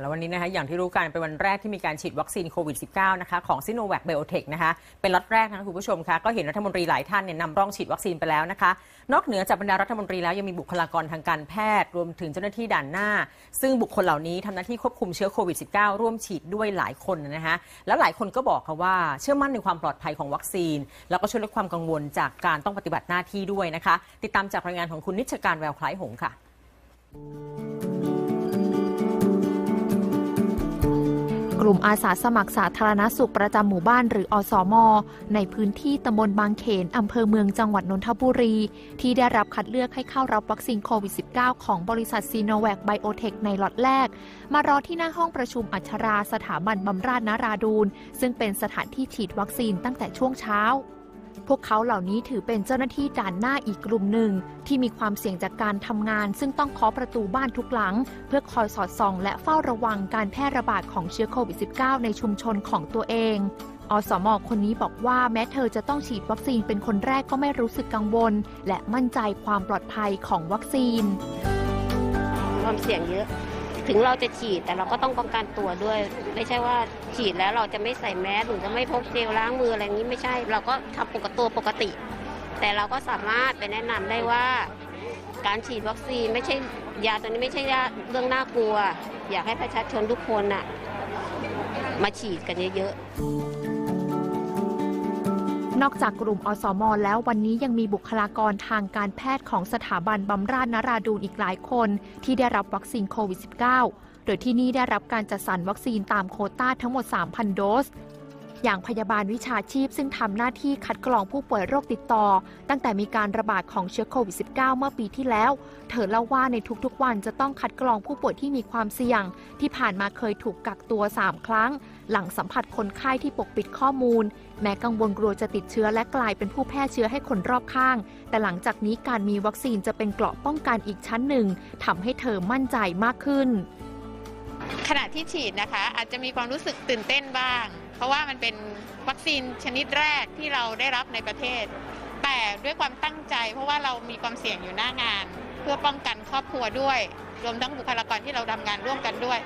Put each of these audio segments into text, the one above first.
แล้ววันนี้นะคะอย่างที่รู้กันเป็นวันแรกที่มีการฉีดวัคซีนโควิด -19 นะคะของซิโนแวคไบโอเทคนะคะเป็นล็อตแรกนะคะคุณผู้ชมคะก็เห็นรัฐมนตรีหลายท่านเนี่ยนำร่องฉีดวัคซีนไปแล้วนะคะนอกเหนือจากบรรดารัฐมนตรีแล้วยังมีบุคลากรทางการแพทย์รวมถึงเจ้าหน้าที่ด่านหน้าซึ่งบุคคลเหล่านี้ทำหน้าที่ควบคุมเชื้อโควิด -19 ร่วมฉีดด้วยหลายคนนะคะแล้วหลายคนก็บอกค่ะว่าเชื่อมั่นในความปลอดภัยของวัคซีนแล้วก็ช่วยลดความกังวลจากการต้องปฏิบัติหน้าที่ด้วยนะคะติดตามจากรายงานของคุณนิชการแววคล้ายหงค่ะกลุ่มอาสาสมัครสาธารณสุขประจำหมู่บ้านหรืออสม.ในพื้นที่ตำบลบางเขนอำเภอเมืองจังหวัดนนทบุรีที่ได้รับคัดเลือกให้เข้ารับวัคซีนโควิด -19 ของบริษัทซีโนแวคไบโอเทคในล็อตแรกมารอที่หน้าห้องประชุมอัชราสถาบันบำราศนราดูลซึ่งเป็นสถานที่ฉีดวัคซีนตั้งแต่ช่วงเช้าพวกเขาเหล่านี้ถือเป็นเจ้าหน้าที่ด่านหน้าอีกกลุ่มหนึ่งที่มีความเสี่ยงจากการทำงานซึ่งต้องเคาะประตูบ้านทุกหลังเพื่อคอยสอดส่องและเฝ้าระวังการแพร่ระบาดของเชื้อโควิด -19 ในชุมชนของตัวเองอสม.คนนี้บอกว่าแม้เธอจะต้องฉีดวัคซีนเป็นคนแรกก็ไม่รู้สึกกังวลและมั่นใจความปลอดภัยของวัคซีนความเสี่ยงเยอะถึงเราจะฉีดแต่เราก็ต้องป้องกันตัวด้วยไม่ใช่ว่าฉีดแล้วเราจะไม่ใส่แมสหรือจะไม่พกเจลล้างมืออะไรอย่างนี้ไม่ใช่เราก็ทำปกติแต่เราก็สามารถไปแนะนำได้ว่าการฉีดวัคซีนไม่ใช่ยาตัวนี้ไม่ใช่ยาเรื่องน่ากลัวอยากให้ประชาชนทุกคนน่ะมาฉีดกันเยอะนอกจากกลุ่มอสม.แล้ววันนี้ยังมีบุคลากรทางการแพทย์ของสถาบันบำราศนราดูลอีกหลายคนที่ได้รับวัคซีนโควิด -19 โดยที่นี่ได้รับการจัดสรรวัคซีนตามโควต้าทั้งหมด 3,000 โดสอย่างพยาบาลวิชาชีพซึ่งทำหน้าที่คัดกรองผู้ป่วยโรคติดต่อตั้งแต่มีการระบาดของเชื้อโควิด -19 เมื่อปีที่แล้วเธอเล่าว่าในทุกๆวันจะต้องคัดกรองผู้ป่วยที่มีความเสี่ยงที่ผ่านมาเคยถูกกักตัว3 ครั้งหลังสัมผัสคนไข้ที่ปกปิดข้อมูลแม้กังวลกลัวจะติดเชื้อและกลายเป็นผู้แพร่เชื้อให้คนรอบข้างแต่หลังจากนี้การมีวัคซีนจะเป็นเกราะป้องกันอีกชั้นหนึ่งทำให้เธอมั่นใจมากขึ้นขณะที่ฉีดนะคะอาจจะมีความรู้สึกตื่นเต้นบ้างเพราะว่ามันเป็นวัคซีนชนิดแรกที่เราได้รับในประเทศแต่ด้วยความตั้งใจเพราะว่าเรามีความเสี่ยงอยู่หน้างานเพื่อป้องกันครอบครัวด้วยรวมทั้งบุคลากรที่เราทำงานร่วมกันด้วย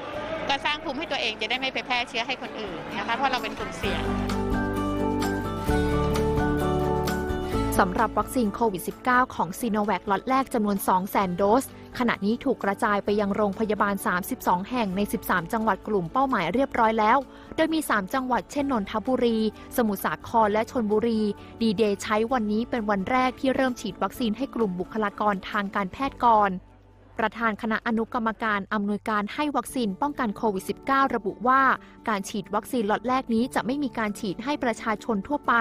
ก็สร้างภูมิให้ตัวเองจะได้ไม่ไปแพร่เชื้อให้คนอื่นนะคะเพราะเราเป็นกลุ่มเสี่ยงสำหรับวัคซีนโควิด -19 ของซีโนแวคล็อตแรกจำนวน 200,000 โดสขณะนี้ถูกกระจายไปยังโรงพยาบาล32แห่งใน13จังหวัดกลุ่มเป้าหมายเรียบร้อยแล้วโดยมี3จังหวัดเช่นนนทบุรีสมุทรสาครและชลบุรีดีเดย์ใช้วันนี้เป็นวันแรกที่เริ่มฉีดวัคซีนให้กลุ่มบุคลากรทางการแพทย์ก่อนประธานคณะอนุกรรมการอำนวยการให้วัคซีนป้องกันโควิด -19 ระบุว่าการฉีดวัคซีนล็อตแรกนี้จะไม่มีการฉีดให้ประชาชนทั่วไป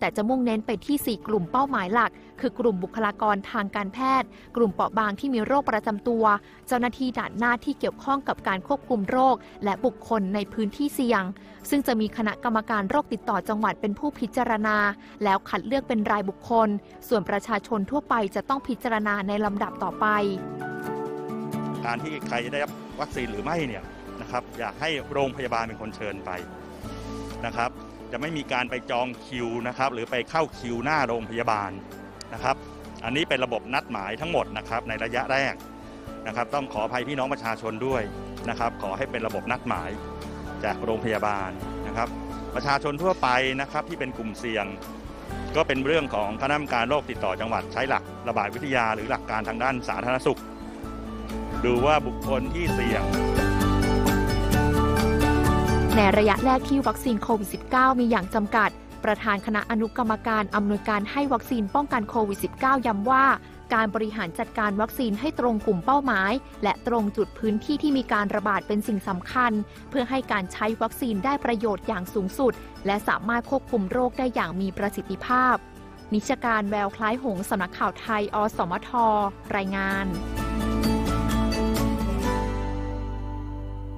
แต่จะมุ่งเน้นไปที่4กลุ่มเป้าหมายหลักคือกลุ่มบุคลากรทางการแพทย์กลุ่มเปราะบางที่มีโรคประจำตัวเจ้าหน้าที่ด่านหน้าที่เกี่ยวข้องกับการควบคุมโรคและบุคคลในพื้นที่เสี่ยงซึ่งจะมีคณะกรรมการโรคติดต่อจังหวัดเป็นผู้พิจารณาแล้วคัดเลือกเป็นรายบุคคลส่วนประชาชนทั่วไปจะต้องพิจารณาในลำดับต่อไปการที่ใครจะได้รับวัคซีนหรือไม่เนี่ยนะครับอยากให้โรงพยาบาลเป็นคนเชิญไปนะครับจะไม่มีการไปจองคิวนะครับหรือไปเข้าคิวหน้าโรงพยาบาลนะครับอันนี้เป็นระบบนัดหมายทั้งหมดนะครับในระยะแรกนะครับต้องขออภัยพี่น้องประชาชนด้วยนะครับขอให้เป็นระบบนัดหมายจากโรงพยาบาลนะครับประชาชนทั่วไปนะครับที่เป็นกลุ่มเสี่ยงก็เป็นเรื่องของคณะกรรมการโรคติดต่อจังหวัดใช้หลักระบาดวิทยาหรือหลักการทางด้านสาธารณสุขดูว่าบุคคลที่เสี่ยงในระยะแรกที่วัคซีนโควิด -19 มีอย่างจำกัดประธานคณะอนุกรรมการอำนวยการให้วัคซีนป้องกันโควิด -19 ย้ำว่าการบริหารจัดการวัคซีนให้ตรงกลุ่มเป้าหมายและตรงจุดพื้นที่ที่มีการระบาดเป็นสิ่งสำคัญเพื่อให้การใช้วัคซีนได้ประโยชน์อย่างสูงสุดและสามารถควบคุมโรคได้อย่างมีประสิทธิภาพนิชการแววคล้ายหงส์สำนักข่าวไทยอสมท.รายงาน